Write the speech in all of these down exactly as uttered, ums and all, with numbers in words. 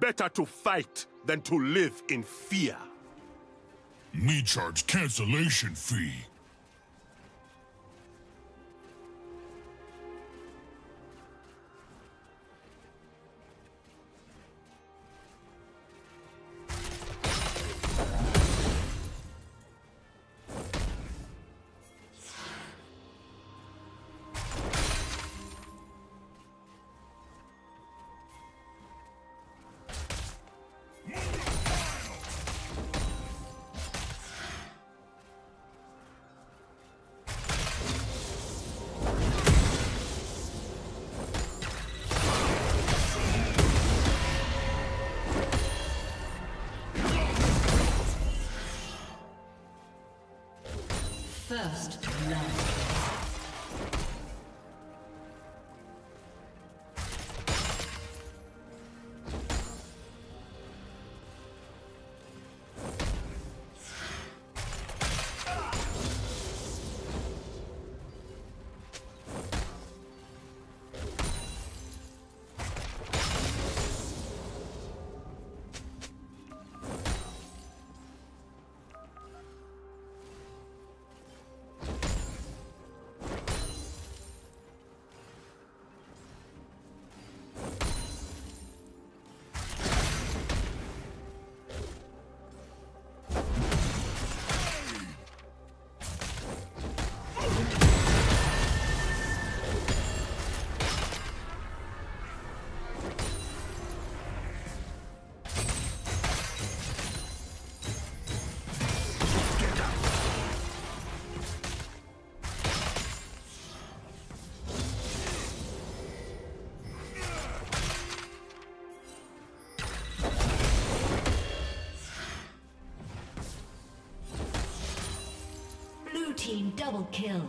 Better to fight than to live in fear. Me charge cancellation fee. First love. Team double kill.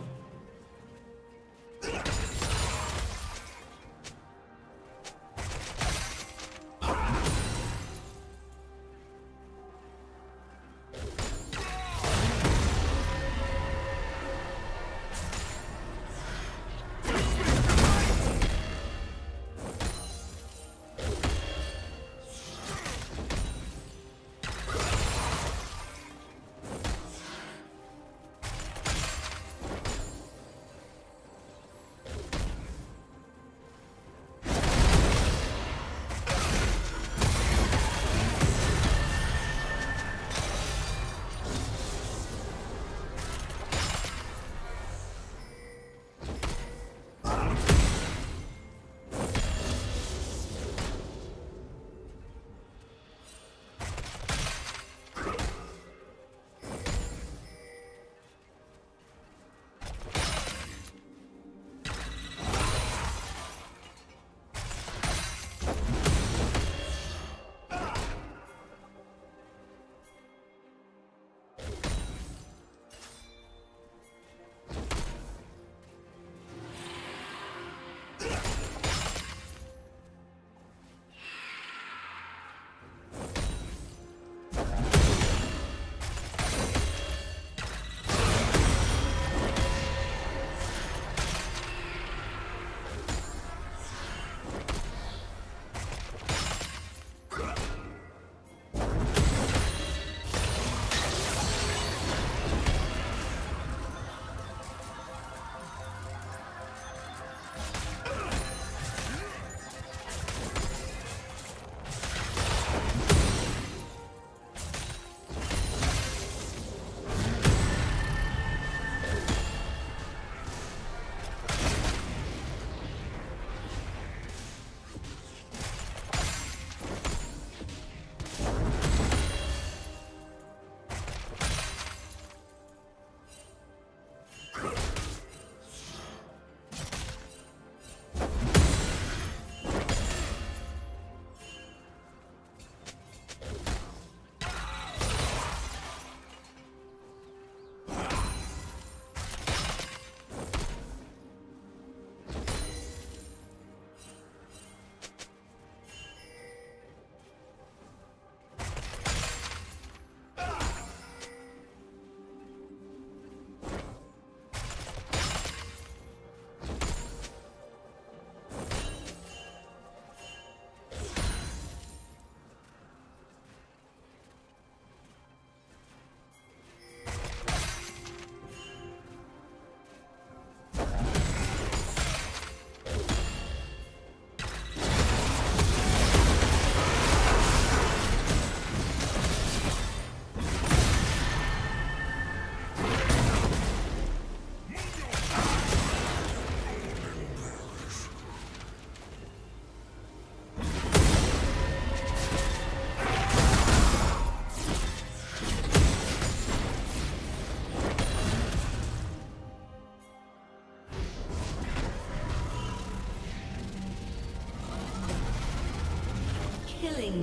Killing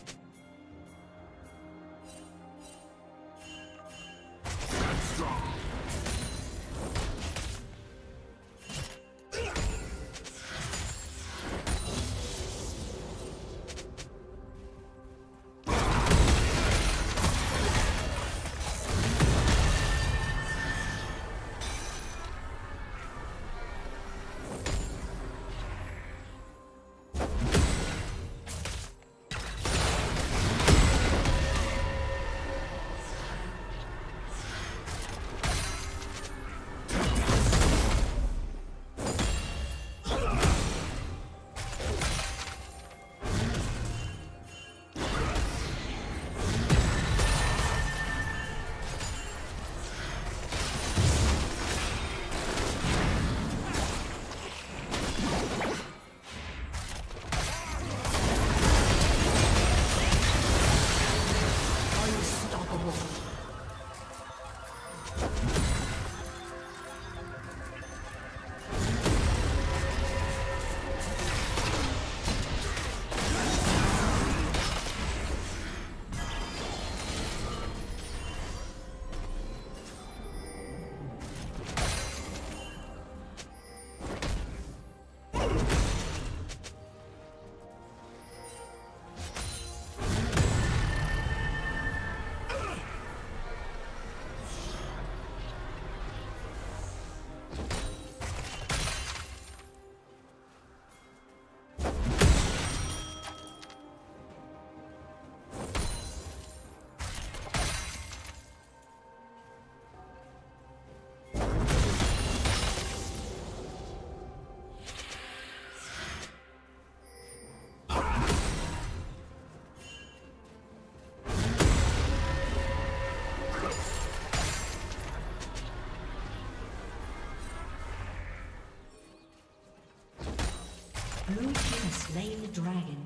Blue team slain the dragon.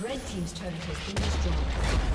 Red team's turret has been destroyed.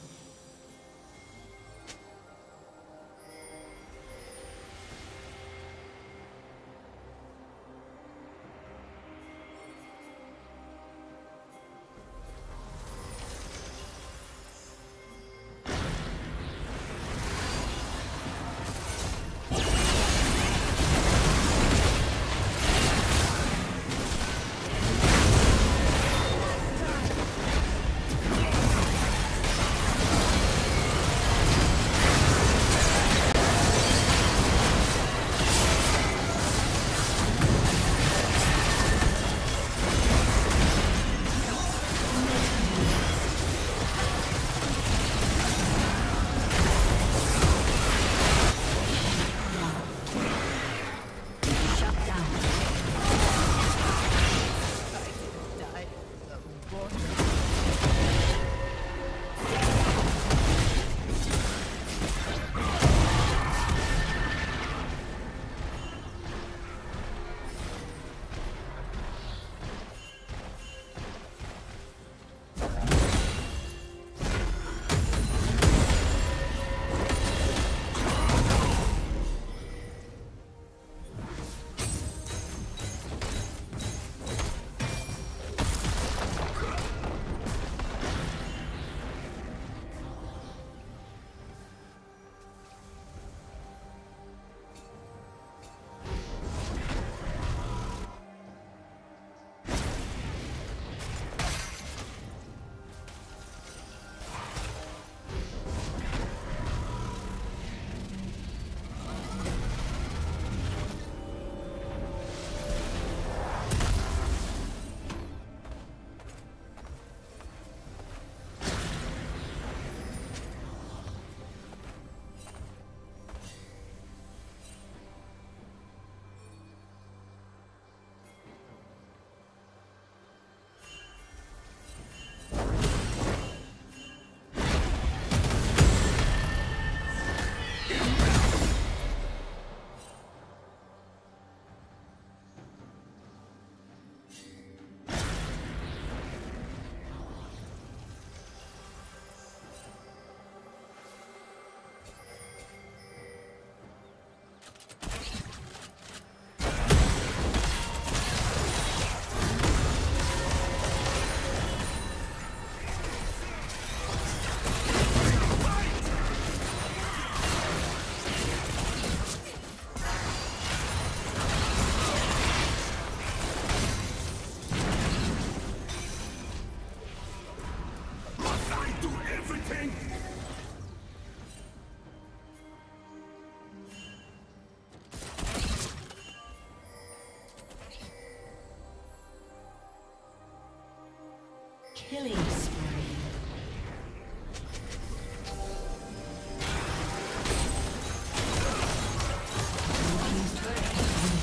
Killing spree. Team's turret has been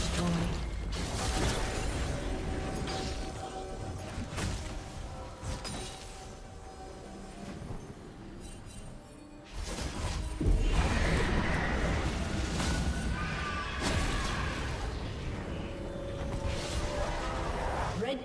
destroyed. Red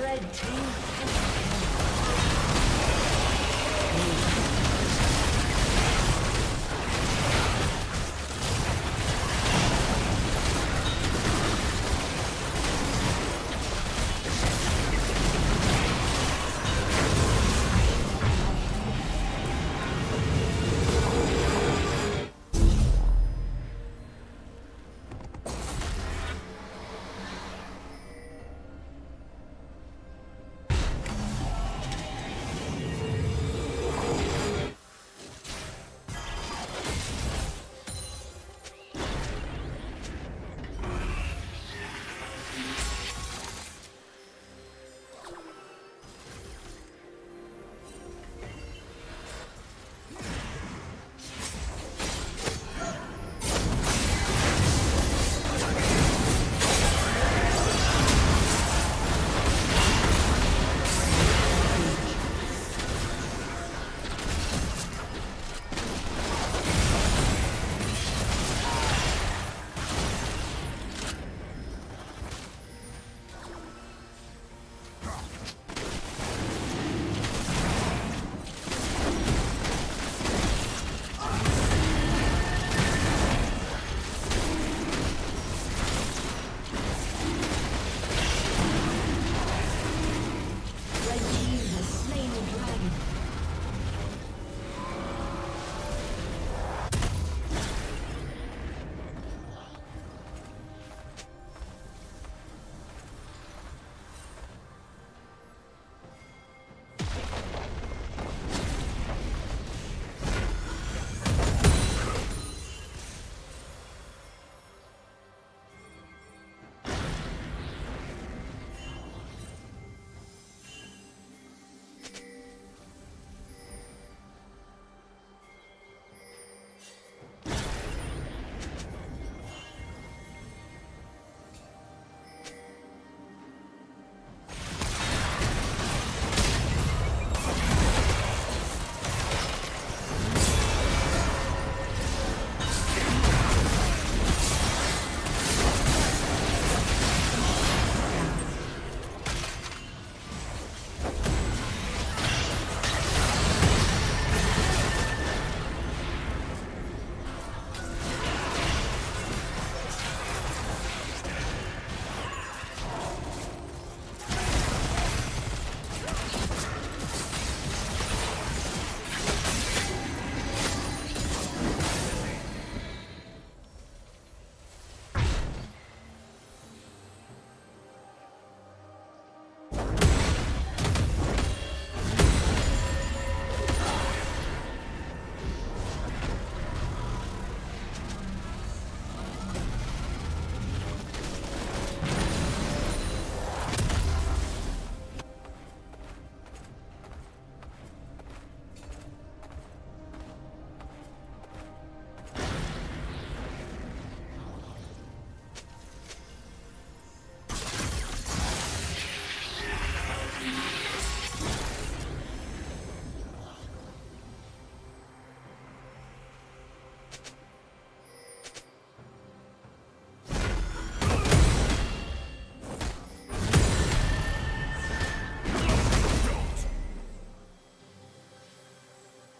Red team.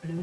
Blue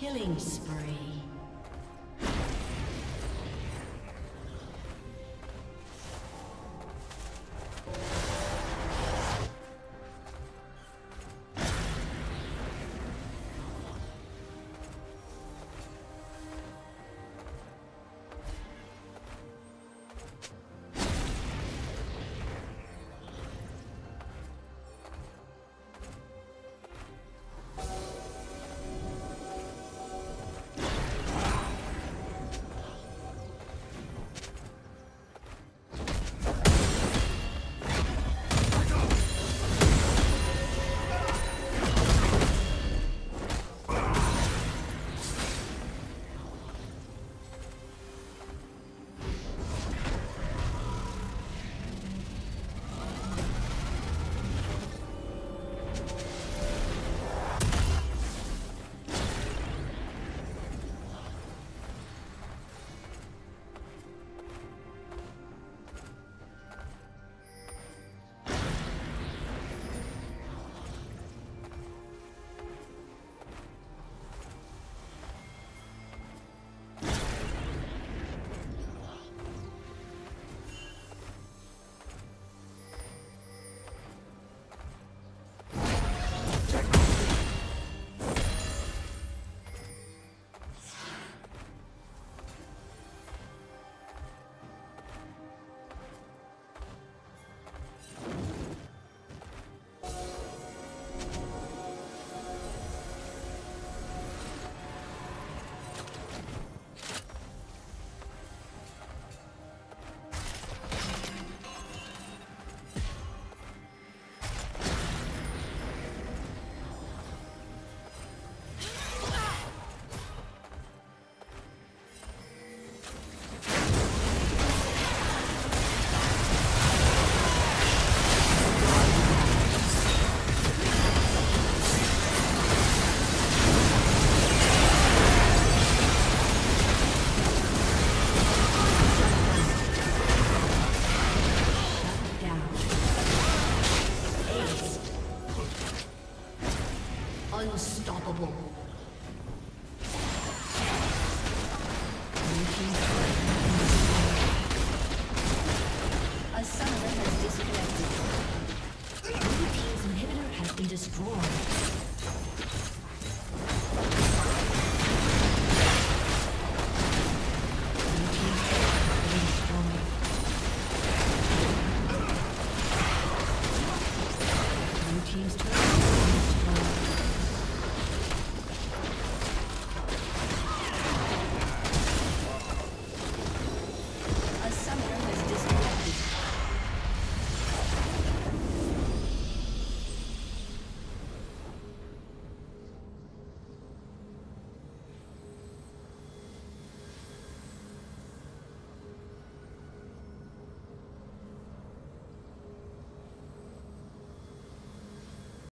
Killing spree. Unstoppable.